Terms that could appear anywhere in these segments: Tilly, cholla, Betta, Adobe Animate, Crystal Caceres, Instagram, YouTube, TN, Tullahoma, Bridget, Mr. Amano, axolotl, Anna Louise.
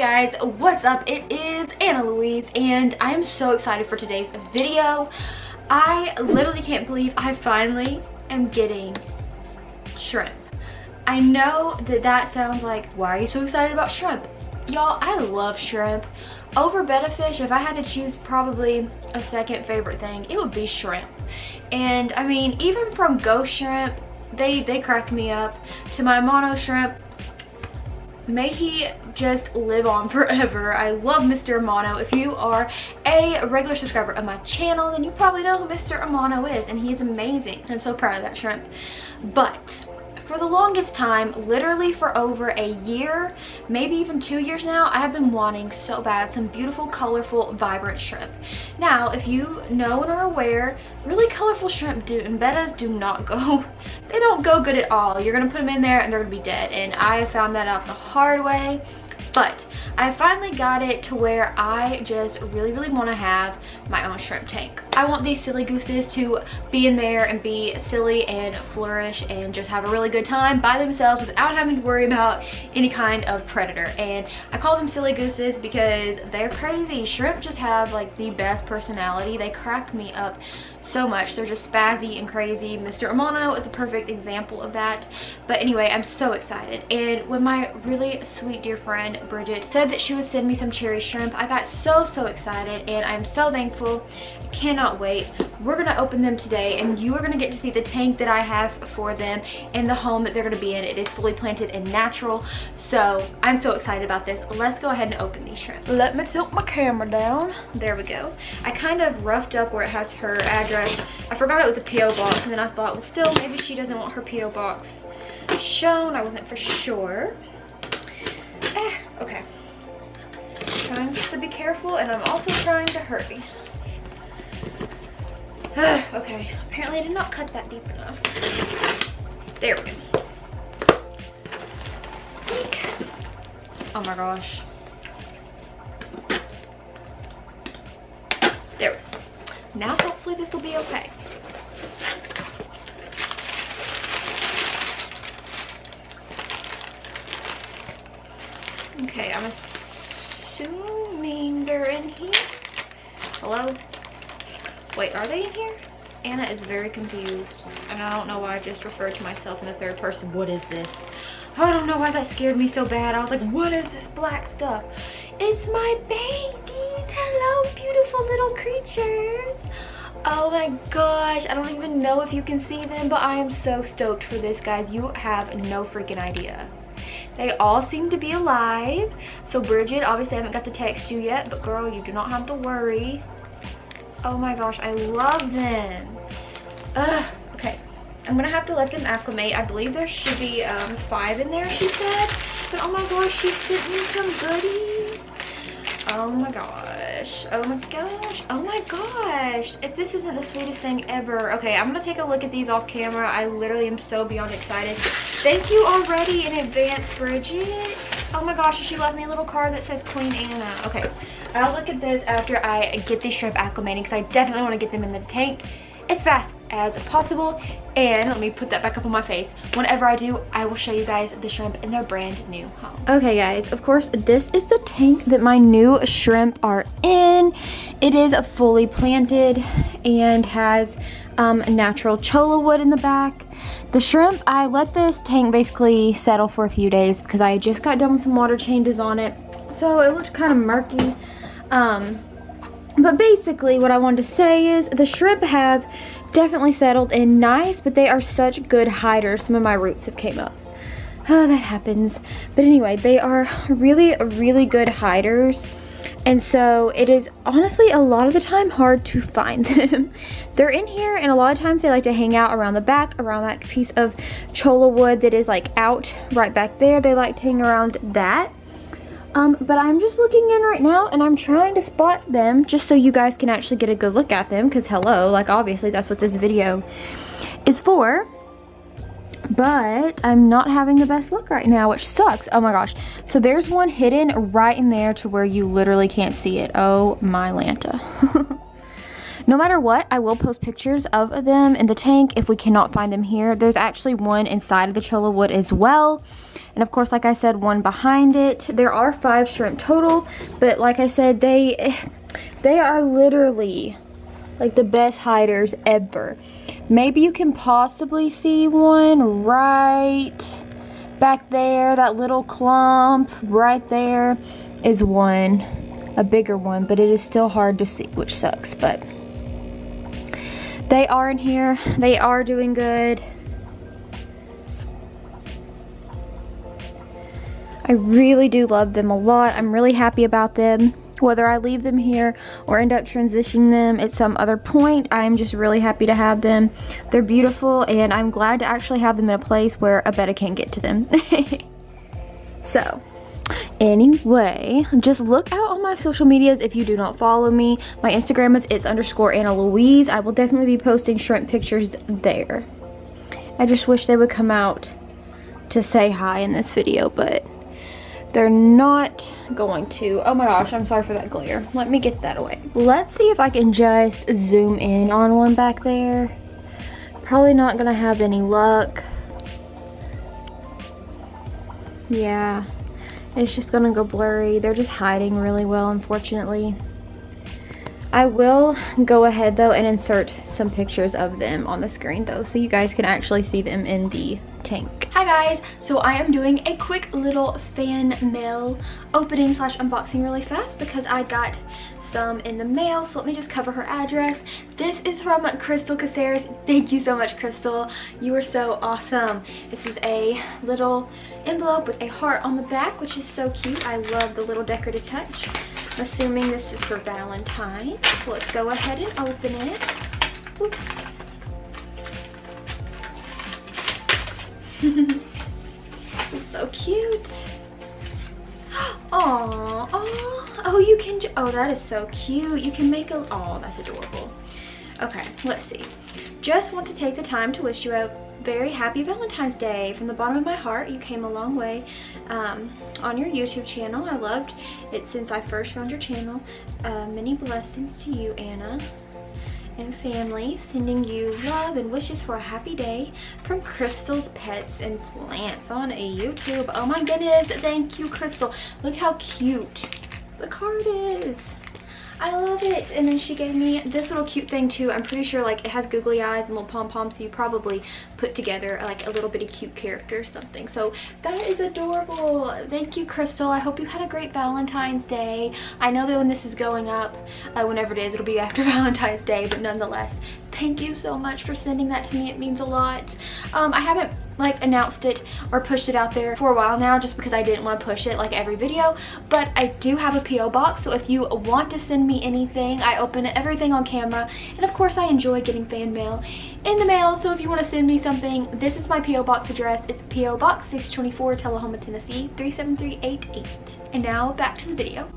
Hey guys, what's up? It is Anna Louise and I am so excited for today's video. I literally can't believe I finally am getting shrimp. I know that sounds like, why are you so excited about shrimp? Y'all, I love shrimp. Over betta fish, if I had to choose probably a second favorite thing, it would be shrimp. And I mean, even from ghost shrimp, they crack me up, to my Amano shrimp. May he just live on forever. I love Mr. Amano. If you are a regular subscriber of my channel, then you probably know who Mr. Amano is, and he is amazing. I'm so proud of that shrimp. But for the longest time, literally for over a year, maybe even 2 years now, I have been wanting so bad some beautiful, colorful, vibrant shrimp. Now, if you know and are aware, really colorful shrimp and bettas do not go, they don't go good at all. You're gonna put them in there and they're gonna be dead. And I found that out the hard way. But I finally got it to where I just really want to have my own shrimp tank. I want these silly gooses to be in there and be silly and flourish and just have a really good time by themselves without having to worry about any kind of predator. And I call them silly gooses because they're crazy. Shrimp just have like the best personality. They crack me up so much. They're just spazzy and crazy. Mr. Amano is a perfect example of that. But anyway, I'm so excited. And when my really sweet dear friend Bridget said that she would send me some cherry shrimp, I got so excited, and I'm so thankful. I cannot wait. We're gonna open them today, and you are gonna get to see the tank that I have for them and the home that they're gonna be in. It is fully planted and natural, so I'm so excited about this. Let's go ahead and open these shrimp. Let me tilt my camera down. There we go. I kind of roughed up where it has her address. I forgot it was a P.O. box, and then I thought, well, still, maybe she doesn't want her P.O. box shown. I wasn't for sure. Okay. Trying just to be careful, and I'm also trying to hurry. Okay, apparently I did not cut that deep enough. There we go. Eek. Oh my gosh. There we go. Now hopefully this will be okay. Okay, I'm assuming they're in here. Hello? Wait, are they in here? Anna is very confused, and I don't know why I just referred to myself in the third person. What is this? I don't know why that scared me so bad. I was like, what is this black stuff? It's my babies. Hello, beautiful little creatures. Oh my gosh, I don't even know if you can see them, but I am so stoked for this, guys. You have no freaking idea. They all seem to be alive. So Bridget, obviously I haven't got to text you yet, but girl, you do not have to worry. Oh my gosh, I love them. Okay, I'm gonna have to let them acclimate. I believe there should be 5 in there, she said. But oh my gosh, she sent me some goodies. Oh my gosh, oh my gosh, oh my gosh. If this isn't the sweetest thing ever. Okay, I'm gonna take a look at these off camera. I literally am so beyond excited. Thank you already in advance, Bridget. Oh my gosh, she left me a little card that says Queen Anna. Okay, I'll look at this after I get these shrimp acclimating, because I definitely want to get them in the tank as fast as possible. And let me put that back up on my face. Whenever I do, I will show you guys the shrimp in their brand new home. Okay guys, of course, this is the tank that my new shrimp are in. It is fully planted and has natural cholla wood in the back. The shrimp, I let this tank basically settle for a few days because I just got done with some water changes on it, so it looked kind of murky. But basically what I wanted to say is the shrimp have definitely settled in nice, but they are such good hiders. Some of my roots have came up. Oh, that happens. But anyway, they are really good hiders. And so it is honestly a lot of the time hard to find them. They're in here, and a lot of times they like to hang out around the back, around that piece of cholla wood that is like out right back there. They like to hang around that. But I'm just looking in right now, and I'm trying to spot them just so you guys can actually get a good look at them, because hello, like obviously that's what this video is for. But I'm not having the best look right now, which sucks. Oh my gosh. So there's one hidden right in there to where you literally can't see it. Oh my Lanta. No matter what, I will post pictures of them in the tank if we cannot find them here. There's actually one inside of the cholla wood as well. And of course, like I said, one behind it. There are 5 shrimp total, but like I said, they are literally like the best hiders ever. Maybe you can possibly see one right back there. That little clump right there is one, a bigger one, but it is still hard to see, which sucks, but they are in here. They are doing good. I really do love them a lot. I'm really happy about them. Whether I leave them here or end up transitioning them at some other point, I'm just really happy to have them. They're beautiful, and I'm glad to actually have them in a place where a betta can get to them. So, anyway, just look out on my social medias if you do not follow me. My Instagram is its_Anna Louise. I will definitely be posting shrimp pictures there. I just wish they would come out to say hi in this video, but they're not going to. Oh my gosh, I'm sorry for that glare. Let me get that away. Let's see if I can just zoom in on one back there. Probably not gonna have any luck. Yeah, it's just gonna go blurry. They're just hiding really well, unfortunately. I will go ahead though and insert some pictures of them on the screen though, so you guys can actually see them in the tank. Hi guys, so I am doing a quick little fan mail opening slash unboxing really fast because I got some in the mail, so let me just cover her address. This is from Crystal Caceres. Thank you so much, Crystal. You are so awesome. This is a little envelope with a heart on the back, which is so cute. I love the little decorative touch. I'm assuming this is for Valentine's, so let's go ahead and open it. Oops. It's so cute. Aww, aww. Oh, you can, oh, that is so cute. You can make a, oh, that's adorable. Okay, let's see. Just want to take the time to wish you a very happy Valentine's Day. From the bottom of my heart, you came a long way on your YouTube channel. I loved it since I first found your channel. Many blessings to you, Anna, and family. Sending you love and wishes for a happy day from Crystal's Pets and Plants on YouTube. Oh my goodness, thank you, Crystal. Look how cute the card is. I love it. And then she gave me this little cute thing too. I'm pretty sure like it has googly eyes and little pom-poms, so you probably put together like a little bitty cute character or something. So that is adorable. Thank you, Crystal. I hope you had a great Valentine's Day. I know that when this is going up, whenever it is, it'll be after Valentine's Day, but nonetheless, thank you so much for sending that to me. It means a lot. I haven't like announced it or pushed it out there for a while now just because I didn't want to push it like every video, but I do have a P.O. box, so if you want to send me anything, I open everything on camera, and of course I enjoy getting fan mail in the mail. So if you want to send me something, this is my P.O. box address. It's P.O. Box 624, Tullahoma, Tennessee 37388. And now back to the video.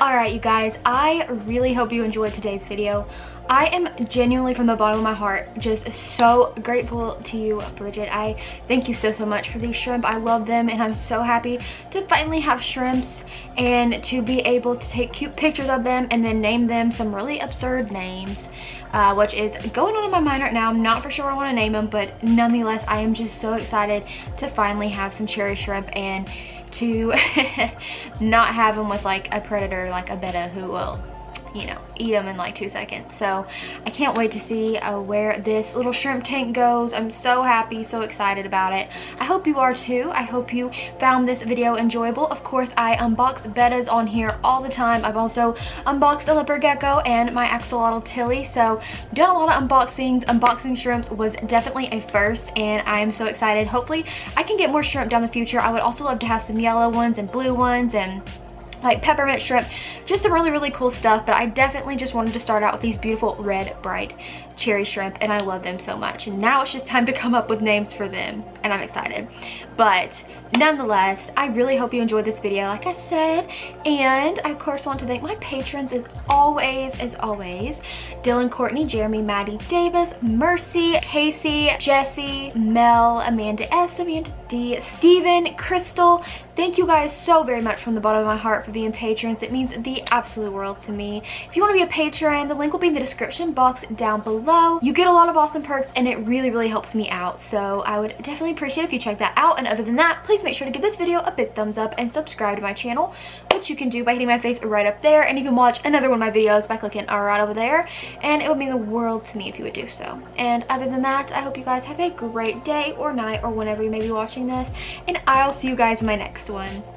Alright you guys, I really hope you enjoyed today's video. I am genuinely from the bottom of my heart just so grateful to you, Bridget. I thank you so much for these shrimp. I love them, and I'm so happy to finally have shrimps and to be able to take cute pictures of them and then name them some really absurd names, which is going on in my mind right now. I'm not for sure what I want to name them, but nonetheless I am just so excited to finally have some cherry shrimp and to not have them with like a predator like a betta who will, you know, eat them in like 2 seconds. So I can't wait to see where this little shrimp tank goes. I'm so happy, so excited about it. I hope you are too. I hope you found this video enjoyable. Of course, I unbox bettas on here all the time. I've also unboxed a leopard gecko and my axolotl Tilly, so done a lot of unboxings. Unboxing shrimps was definitely a first, and I am so excited. Hopefully I can get more shrimp down the future. I would also love to have some yellow ones and blue ones and like peppermint shrimp, just some really cool stuff, but I definitely just wanted to start out with these beautiful red bright cherry shrimp, and I love them so much. And now it's just time to come up with names for them, and I'm excited. But nonetheless, I really hope you enjoyed this video, like I said. And I, of course, want to thank my patrons as always. Dylan, Courtney, Jeremy, Maddie Davis, Mercy, Casey, Jesse, Mel, Amanda S, Amanda D, Steven, Crystal. Thank you guys so very much from the bottom of my heart for being patrons. It means the absolute world to me. If you want to be a patron, the link will be in the description box down below. You get a lot of awesome perks, and it really, really helps me out. So I would definitely appreciate it if you check that out. And other than that, please make sure to give this video a big thumbs up and subscribe to my channel, which you can do by hitting my face right up there. And you can watch another one of my videos by clicking right over there. And it would mean the world to me if you would do so. And other than that, I hope you guys have a great day or night or whenever you may be watching this. And I'll see you guys in my next one.